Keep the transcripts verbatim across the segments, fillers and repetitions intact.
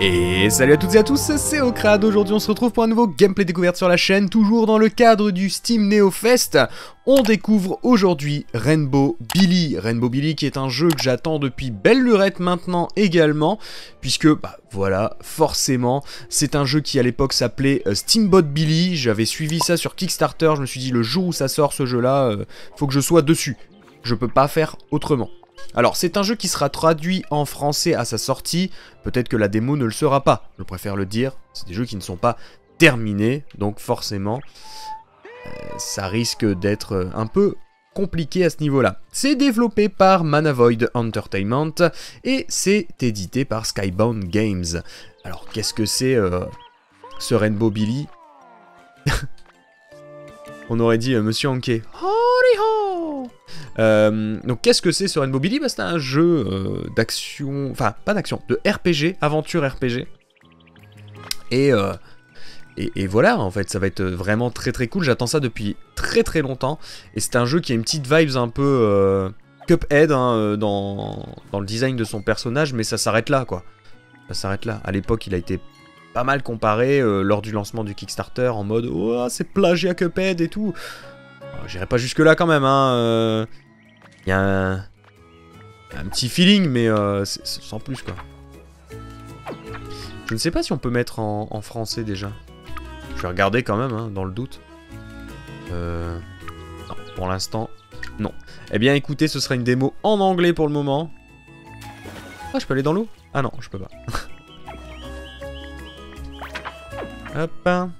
Et salut à toutes et à tous, c'est Okrad. Aujourd'hui on se retrouve pour un nouveau gameplay découverte sur la chaîne, toujours dans le cadre du Steam Neo Fest. On découvre aujourd'hui Rainbow Billy. Rainbow Billy qui est un jeu que j'attends depuis belle lurette maintenant également, puisque, bah voilà, forcément, c'est un jeu qui à l'époque s'appelait euh, Steambot Billy. J'avais suivi ça sur Kickstarter, je me suis dit le jour où ça sort ce jeu-là, euh, faut que je sois dessus. Je peux pas faire autrement. Alors c'est un jeu qui sera traduit en français à sa sortie, peut-être que la démo ne le sera pas, je préfère le dire, c'est des jeux qui ne sont pas terminés, donc forcément euh, ça risque d'être un peu compliqué à ce niveau-là. C'est développé par ManaVoid Entertainment et c'est édité par Skybound Games. Alors qu'est-ce que c'est euh, ce Rainbow Billy? On aurait dit euh, Monsieur Anquet. Euh, donc qu'est-ce que c'est ce Rainbow Billy? Bah, c'est un jeu euh, d'action, enfin pas d'action, de R P G, aventure R P G. Et, euh, et, et voilà, en fait, ça va être vraiment très très cool, j'attends ça depuis très très longtemps. Et c'est un jeu qui a une petite vibes un peu euh, Cuphead hein, dans, dans le design de son personnage, mais ça s'arrête là quoi. Ça s'arrête là, à l'époque il a été pas mal comparé euh, lors du lancement du Kickstarter en mode « Oh, c'est plagiat Cuphead et tout ». J'irai pas jusque là quand même, hein. Euh... Y a un... y a un petit feeling, mais euh, sans plus quoi. Je ne sais pas si on peut mettre en, en français déjà. Je vais regarder quand même, hein, dans le doute. Euh... Non, pour l'instant, non. Eh bien écoutez, ce sera une démo en anglais pour le moment. Ah, je peux aller dans l'eau? Ah non, je peux pas. Hop. Hein.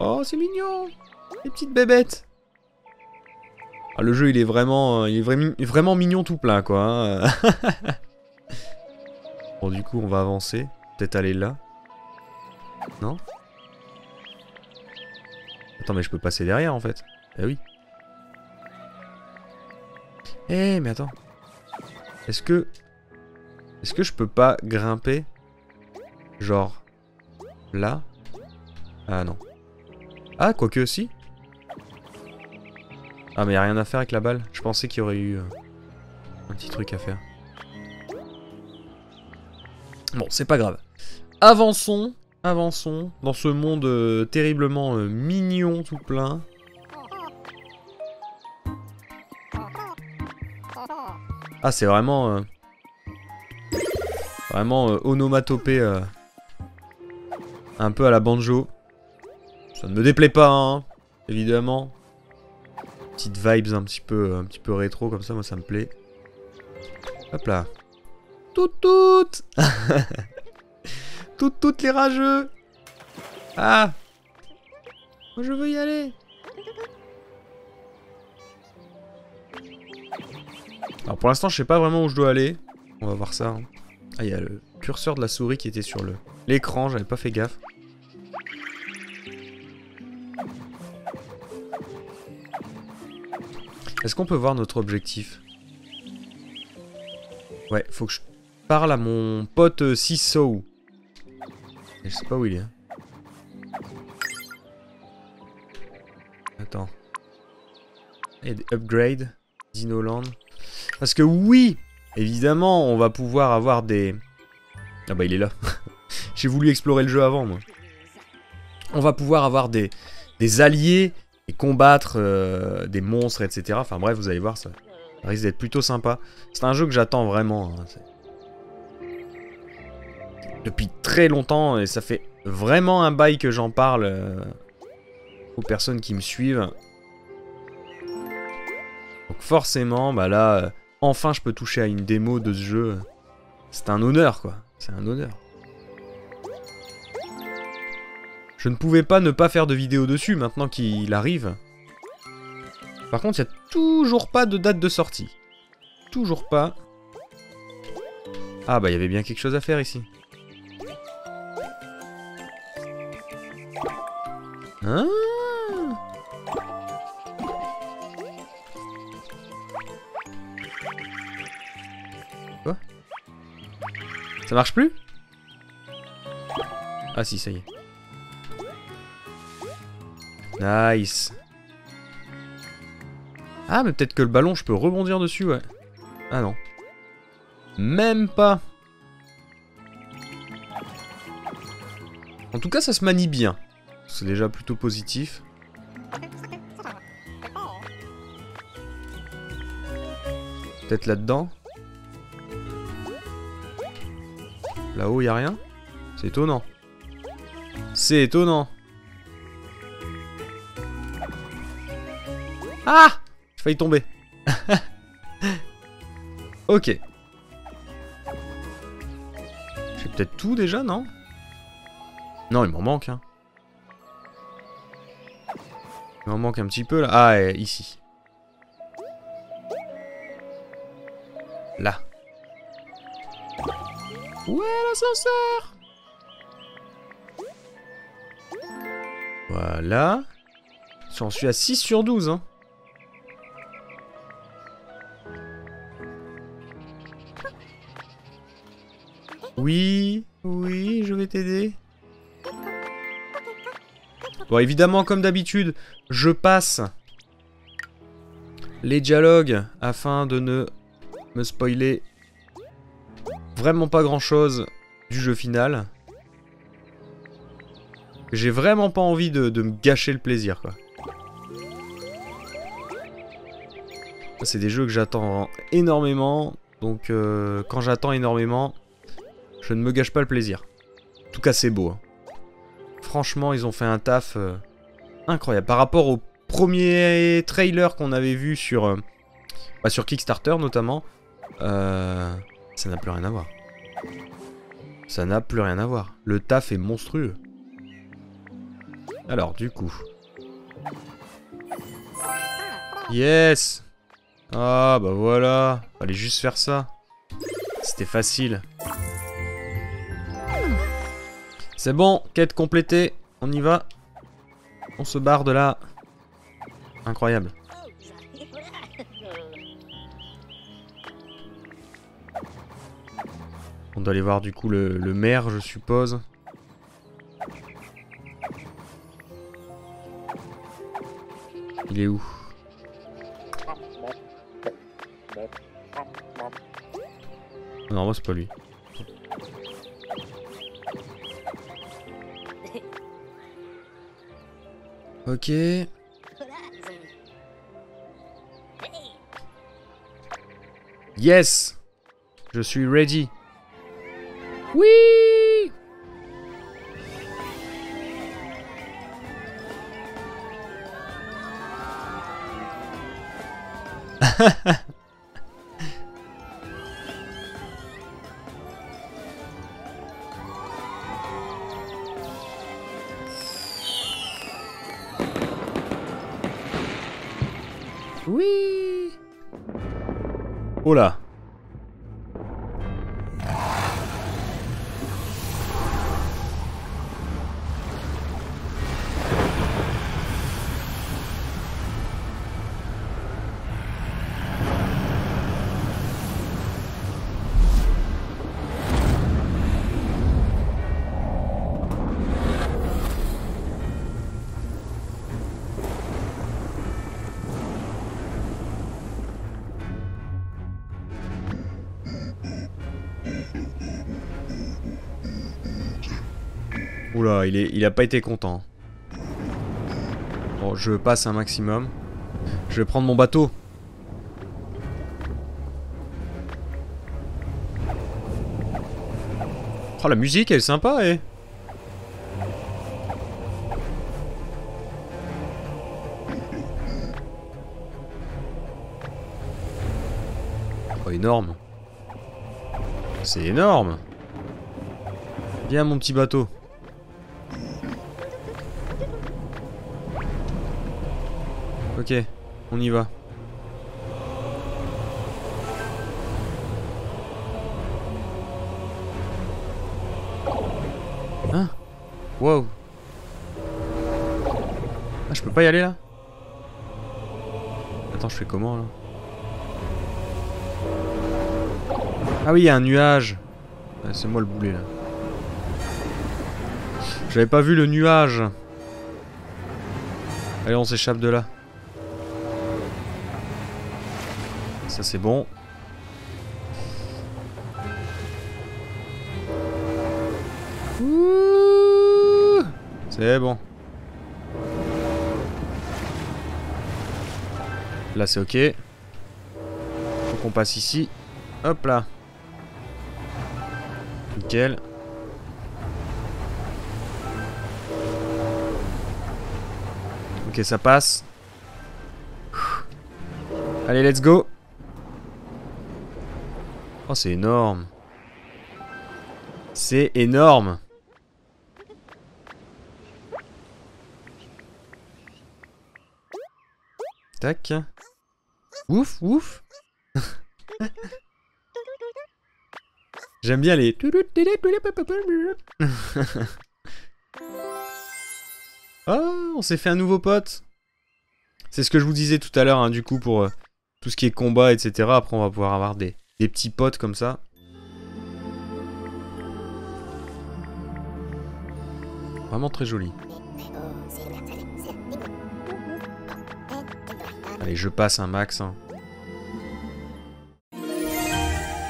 Oh, c'est mignon! Les petites bébêtes. Ah, le jeu il est vraiment, il est vraiment, vraiment mignon tout plein quoi. Hein. Bon du coup on va avancer, peut-être aller là. Non? Attends mais je peux passer derrière en fait. Eh oui. Eh hey, mais attends. Est-ce que, est-ce que je peux pas grimper, genre là? Ah non. Ah quoique si. Ah mais y'a rien à faire avec la balle. Je pensais qu'il y aurait eu euh, un petit truc à faire. Bon c'est pas grave. Avançons, avançons dans ce monde euh, terriblement euh, mignon tout plein. Ah c'est vraiment euh, Vraiment euh, onomatopée euh, un peu à la banjo. Ça ne me déplaît pas hein, évidemment. Petite vibes un petit peu, un petit peu rétro comme ça, moi ça me plaît. Hop là. Tout toutes Toutes toutes les rageux. Ah, moi je veux y aller. Alors pour l'instant je sais pas vraiment où je dois aller. On va voir ça hein. Ah il y a le curseur de la souris qui était sur le l'écran, j'avais pas fait gaffe. Est-ce qu'on peut voir notre objectif? Ouais, faut que je parle à mon pote Sissou. Je sais pas où il est. Attends. Et upgrade, Dinoland. Parce que oui, évidemment, on va pouvoir avoir des... Ah bah il est là. J'ai voulu explorer le jeu avant, moi. On va pouvoir avoir des, des alliés... et combattre euh, des monstres, et cetera. Enfin bref, vous allez voir, ça risque d'être plutôt sympa. C'est un jeu que j'attends vraiment. Hein. Depuis très longtemps, et ça fait vraiment un bail que j'en parle euh, aux personnes qui me suivent. Donc forcément, bah là, euh, enfin je peux toucher à une démo de ce jeu. C'est un honneur, quoi. C'est un honneur. Je ne pouvais pas ne pas faire de vidéo dessus maintenant qu'il arrive. Par contre, il n'y a toujours pas de date de sortie. Toujours pas. Ah bah, il y avait bien quelque chose à faire ici. Hein ? Quoi ? Ça marche plus ? Ah si, ça y est. Nice. Ah mais peut-être que le ballon je peux rebondir dessus ouais. Ah non. Même pas. En tout cas, ça se manie bien. C'est déjà plutôt positif. Peut-être là-dedans. Là-haut, il n'y a rien. C'est étonnant. C'est étonnant. Ah! J'ai failli tomber. Ok. J'ai peut-être tout déjà, non? Non, il m'en manque, hein. Il m'en manque un petit peu, là. Ah, et ici. Là. Où est l'ascenseur? Voilà. J'en suis à six sur douze, hein. Oui, oui, je vais t'aider. Bon, évidemment, comme d'habitude, je passe les dialogues afin de ne me spoiler vraiment pas grand-chose du jeu final. J'ai vraiment pas envie de, de me gâcher le plaisir, quoi. C'est des jeux que j'attends énormément, donc euh, quand j'attends énormément, je ne me gâche pas le plaisir. En tout cas, c'est beau, hein. Franchement, ils ont fait un taf euh, incroyable. Par rapport au premier trailer qu'on avait vu sur, euh, bah, sur Kickstarter notamment, euh, ça n'a plus rien à voir. Ça n'a plus rien à voir. Le taf est monstrueux. Alors, du coup... Yes! Ah, bah voilà. Fallait juste faire ça. C'était facile. C'est bon, quête complétée, on y va. On se barre de là. Incroyable. On doit aller voir du coup le, le maire, je suppose. Il est où? Non, moi c'est pas lui. Ok. Yes! Je suis ready. Oui! Oui. Oh là. Oula, il, est, il a pas été content. Bon, je passe un maximum. Je vais prendre mon bateau. Oh, la musique, elle est sympa, eh. Oh, énorme. C'est énorme. Viens, mon petit bateau. Ok, on y va. Hein? Wow. Ah, je peux pas y aller là? Attends, je fais comment là? Ah oui, il y a un nuage. Ah, c'est moi le boulet là. J'avais pas vu le nuage. Allez, on s'échappe de là. Ça c'est bon. Ouh. C'est bon. Là c'est ok. Faut qu'on passe ici. Hop là. Nickel. Ok, ça passe. Allez, let's go. Oh, c'est énorme. C'est énorme. Tac. Ouf, ouf. J'aime bien les... Oh, on s'est fait un nouveau pote. C'est ce que je vous disais tout à l'heure, hein, du coup, pour euh, tout ce qui est combat, et cetera. Après, on va pouvoir avoir des, des petits potes comme ça. Vraiment très joli. Allez, je passe un max. Hein.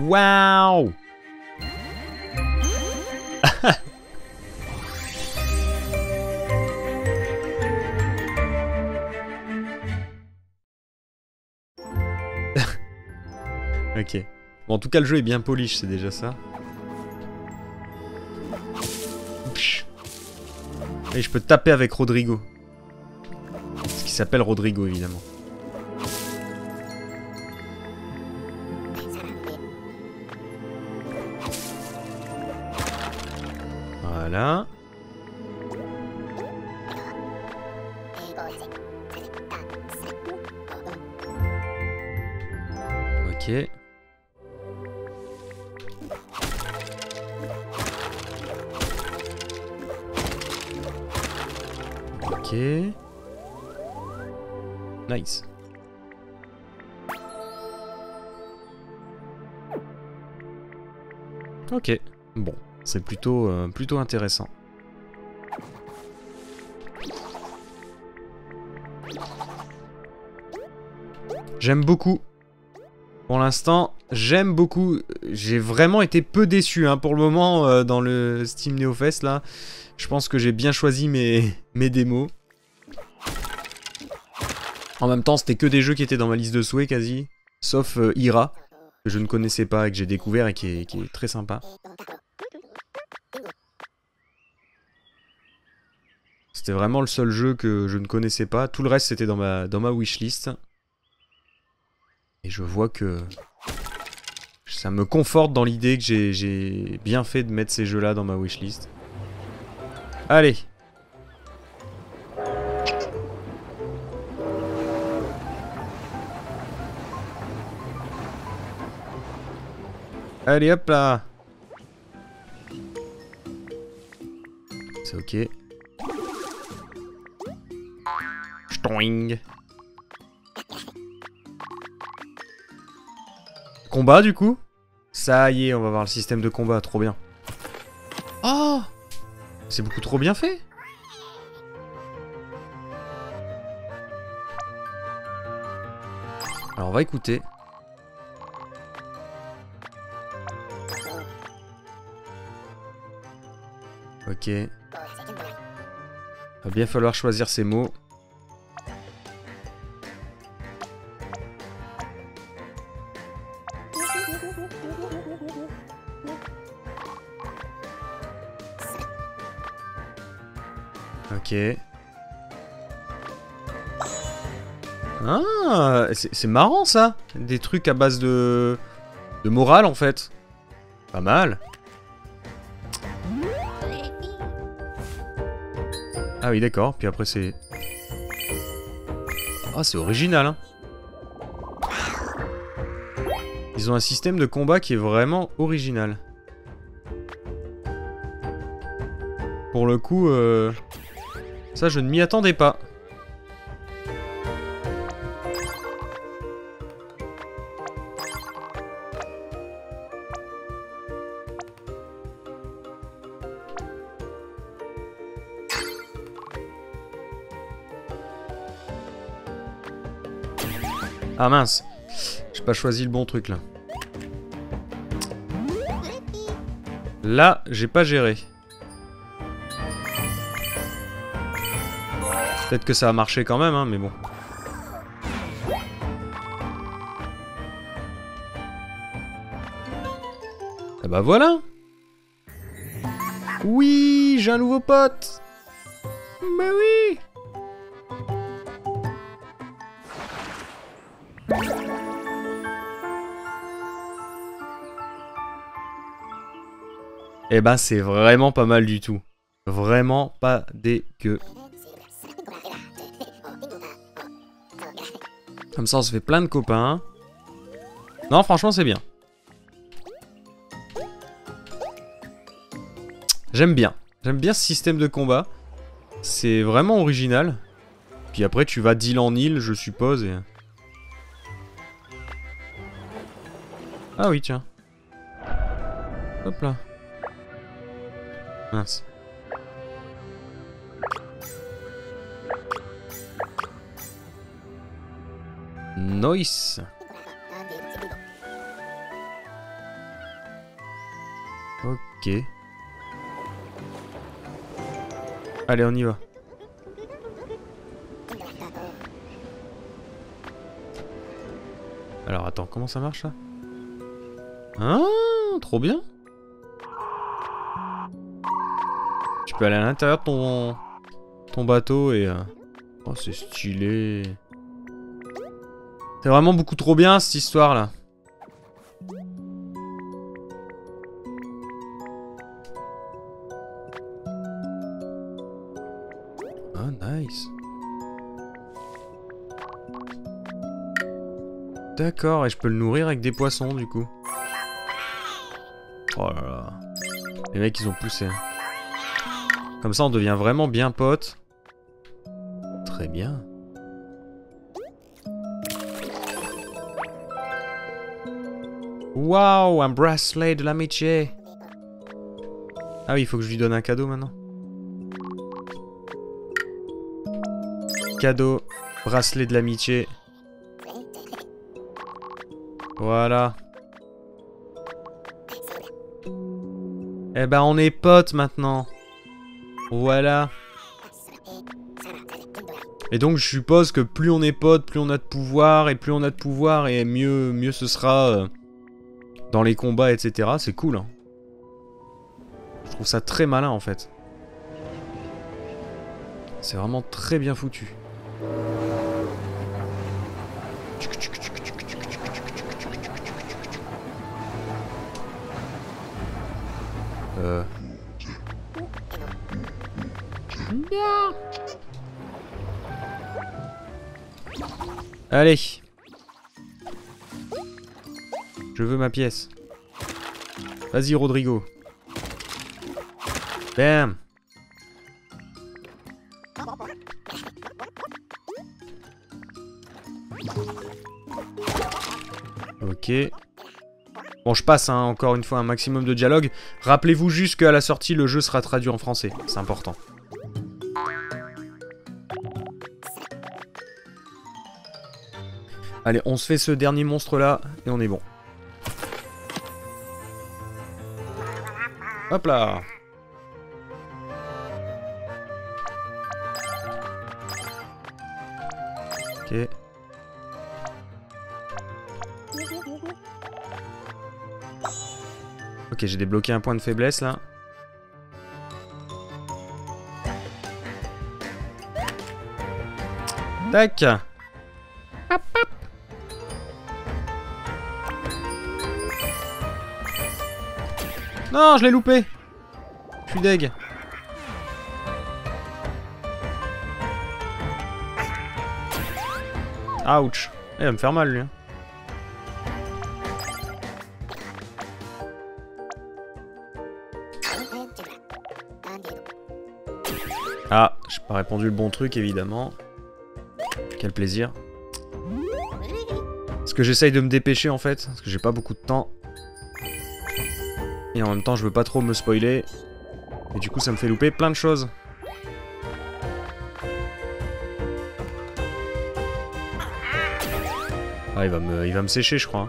Waouh! Ok. Bon, en tout cas, le jeu est bien polish, c'est déjà ça. Et je peux taper avec Rodrigo. Ce qui s'appelle Rodrigo, évidemment. Voilà. Ok. Ok. Nice. Ok. Bon. C'est plutôt, euh, plutôt intéressant. J'aime beaucoup. Pour l'instant, j'aime beaucoup. J'ai vraiment été peu déçu hein, pour le moment euh, dans le Steam Neo Fest là. Je pense que j'ai bien choisi mes, mes démos. En même temps, c'était que des jeux qui étaient dans ma liste de souhaits quasi. Sauf euh, Ira, que je ne connaissais pas et que j'ai découvert et qui est, qui est très sympa. C'était vraiment le seul jeu que je ne connaissais pas. Tout le reste, c'était dans ma, dans ma wishlist. Et je vois que ça me conforte dans l'idée que j'ai bien fait de mettre ces jeux-là dans ma wishlist. Allez. Allez, hop là. C'est ok. Combat du coup. Ça y est, on va voir le système de combat, trop bien. Oh, c'est beaucoup trop bien fait. Alors on va écouter. Ok. Va bien falloir choisir ses mots. Ok. Ah, c'est marrant ça. Des trucs à base de... de morale en fait. Pas mal. Ah oui d'accord, puis après c'est... Ah c'est original hein. Ils ont un système de combat qui est vraiment original. Pour le coup... Euh... Ça, je ne m'y attendais pas. Ah mince, j'ai pas choisi le bon truc là. Là, j'ai pas géré. Peut-être que ça a marché quand même, hein, mais bon. Et bah voilà. Oui, j'ai un nouveau pote. Mais oui. Eh ben c'est vraiment pas mal du tout. Vraiment pas dégueu. Comme ça on se fait plein de copains. Non franchement c'est bien. J'aime bien. J'aime bien ce système de combat. C'est vraiment original. Puis après tu vas d'île en île je suppose et... Ah oui tiens. Hop là. Mince. Nice. Ok. Allez, on y va. Alors attends, comment ça marche là? Hein? Trop bien. Tu peux aller à l'intérieur de ton, ton bateau et... Euh... Oh, c'est stylé. C'est vraiment beaucoup trop bien, cette histoire-là. Ah, nice. D'accord, et je peux le nourrir avec des poissons, du coup. Oh là là. Les mecs, ils ont poussé. Comme ça, on devient vraiment bien potes. Très bien. Waouh, un bracelet de l'amitié. Ah oui, il faut que je lui donne un cadeau maintenant. Cadeau, bracelet de l'amitié. Voilà. Eh ben, on est potes maintenant. Voilà. Et donc je suppose que plus on est potes, plus on a de pouvoir, et plus on a de pouvoir, et mieux, mieux ce sera euh, dans les combats, et cetera. C'est cool. Hein. Je trouve ça très malin en fait. C'est vraiment très bien foutu. Euh... Yeah. Allez. Je veux ma pièce. Vas-y Rodrigo. Bam. Ok. Bon je passe hein, encore une fois un maximum de dialogue. Rappelez-vous juste qu'à la sortie le jeu sera traduit en français. C'est important. Allez, on se fait ce dernier monstre là et on est bon. Hop là. Ok. Ok, j'ai débloqué un point de faiblesse là. Tac. Non, je l'ai loupé. Je suis deg. Ouch. Il va me faire mal, lui. Ah, j'ai pas répondu le bon truc, évidemment. Quel plaisir. Parce que j'essaye de me dépêcher, en fait. Parce que j'ai pas beaucoup de temps. Et en même temps, je veux pas trop me spoiler. Et du coup, ça me fait louper plein de choses. Ah, il va me, il va me sécher, je crois.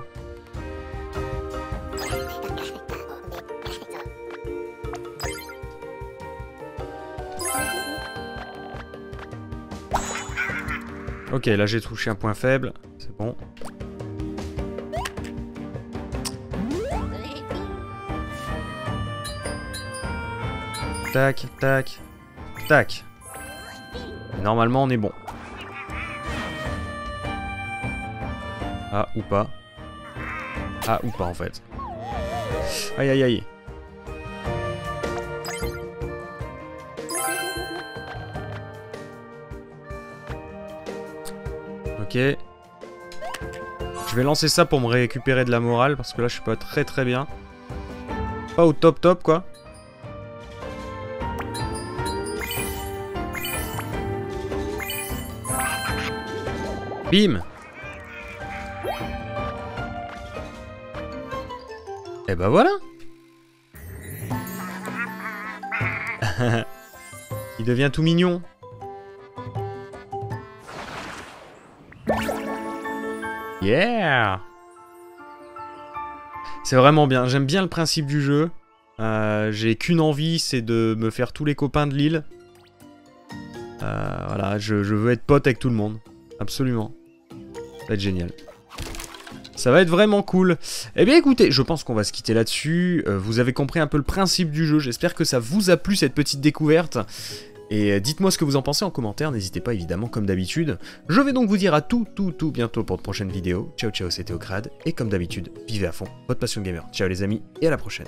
Ok, là j'ai touché un point faible, c'est bon. Tac, tac, tac. Et normalement on est bon. Ah, ou pas. Ah, ou pas en fait. Aïe, aïe, aïe. Ok. Je vais lancer ça pour me récupérer de la morale, parce que là je suis pas très très bien. Pas au top top quoi. Bim. Et bah voilà. Il devient tout mignon. Yeah. C'est vraiment bien, j'aime bien le principe du jeu. Euh, j'ai qu'une envie, c'est de me faire tous les copains de l'île. Euh, voilà, je, je veux être pote avec tout le monde. Absolument. Ça va être génial. Ça va être vraiment cool. Eh bien écoutez, je pense qu'on va se quitter là-dessus. Euh, vous avez compris un peu le principe du jeu. J'espère que ça vous a plu cette petite découverte. Et euh, dites-moi ce que vous en pensez en commentaire. N'hésitez pas évidemment comme d'habitude. Je vais donc vous dire à tout, tout, tout bientôt pour de prochaines vidéos. Ciao, ciao, c'était Okrad. Et comme d'habitude, vivez à fond votre passion gamer. Ciao les amis et à la prochaine.